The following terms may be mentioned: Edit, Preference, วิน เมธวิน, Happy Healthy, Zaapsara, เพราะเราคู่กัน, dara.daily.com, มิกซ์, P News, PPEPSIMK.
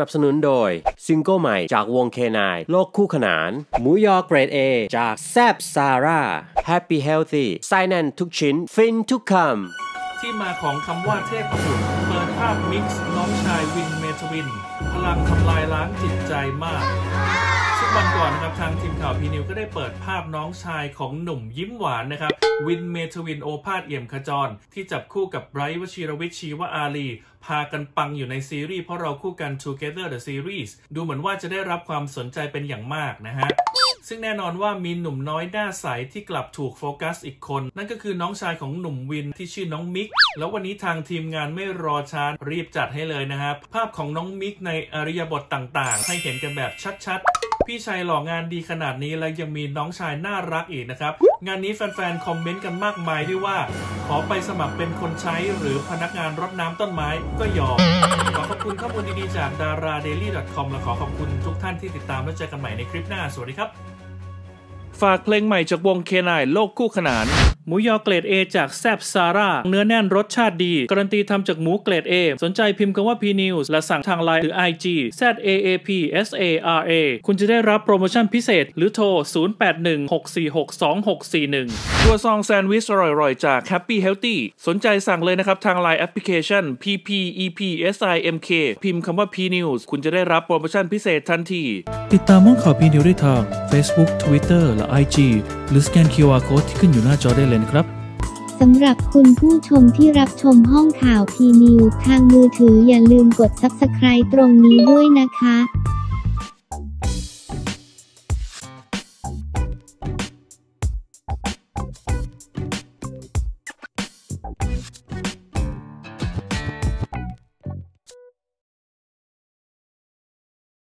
นับสนุนโดยซิงเกิลใหม่จากวงเคนายโลกคู่ขนานหมูยอเกรด A จาก Zaapsara Happy Healthy ไส้แน่นทุกชิ้นฟินทุกคำที่มาของคำว่าเทพบุตรเปิดภาพมิกซ์น้องชายวินเมทวินพลังทำลายล้างจิตใจมากซึ่งวันก่อนนะครับทางทีมข่าวพีนิวก็ได้เปิดภาพน้องชายของหนุ่มยิ้มหวานนะครับวินเมทวินโอภาสเอี่ยมขจรที่จับคู่กับไบรท์วชิรวิชชีวอารีพากันปังอยู่ในซีรีส์เพราะเราคู่กัน Together the Series ดูเหมือนว่าจะได้รับความสนใจเป็นอย่างมากนะฮะซึ่งแน่นอนว่ามีหนุ่มน้อยหน้าใสที่กลับถูกโฟกัสอีกคนนั่นก็คือน้องชายของหนุ่มวินที่ชื่อน้องมิกแล้ววันนี้ทางทีมงานไม่รอช้ารีบจัดให้เลยนะฮะภาพของน้องมิกในอริยบทต่างๆให้เห็นกันแบบชัดๆพี่ชายหล่องานดีขนาดนี้และยังมีน้องชายน่ารักอีกนะครับงานนี้แฟนๆคอมเมนต์กันมากมายด้วยว่าขอไปสมัครเป็นคนใช้หรือพนักงานรดน้ำต้นไม้ก็ยอมขอขอบคุณข้อมูลดีๆจาก dara.daily.com และขอขอบคุณทุกท่านที่ติดตามและเจอกันใหม่ในคลิปหน้าสวัสดีครับฝากเพลงใหม่จากวงเคนายโลกคู่ขนานหมูยอเกรด A จากZaapsaraเนื้อแน่นรสชาติดีการันตีทำจากหมูเกรด A สนใจพิมพ์คำว่า P News และสั่งทางไลน์หรือ IG ZAAPSARA คุณจะได้รับโปรโมชั่นพิเศษหรือโทร 0816462641 ตัวซองแซนด์วิชอร่อยๆจาก Happy Healthy สนใจสั่งเลยนะครับทางไลน์แอปพลิเคชัน PPEPSIMK พิมพ์คำว่า P News คุณจะได้รับโปรโมชั่นพิเศษทันทีติดตามห้องข่าว P News ได้ทาง Facebook Twitter และ IG หรือสแกน QR Code ที่ขึ้นอยู่หน้าจอได้เลยนะครับสำหรับคุณผู้ชมที่รับชมห้องข่าวพีนิวทางมือถืออย่าลืมกด Subscribe ตรงนี้ด้วยนะคะ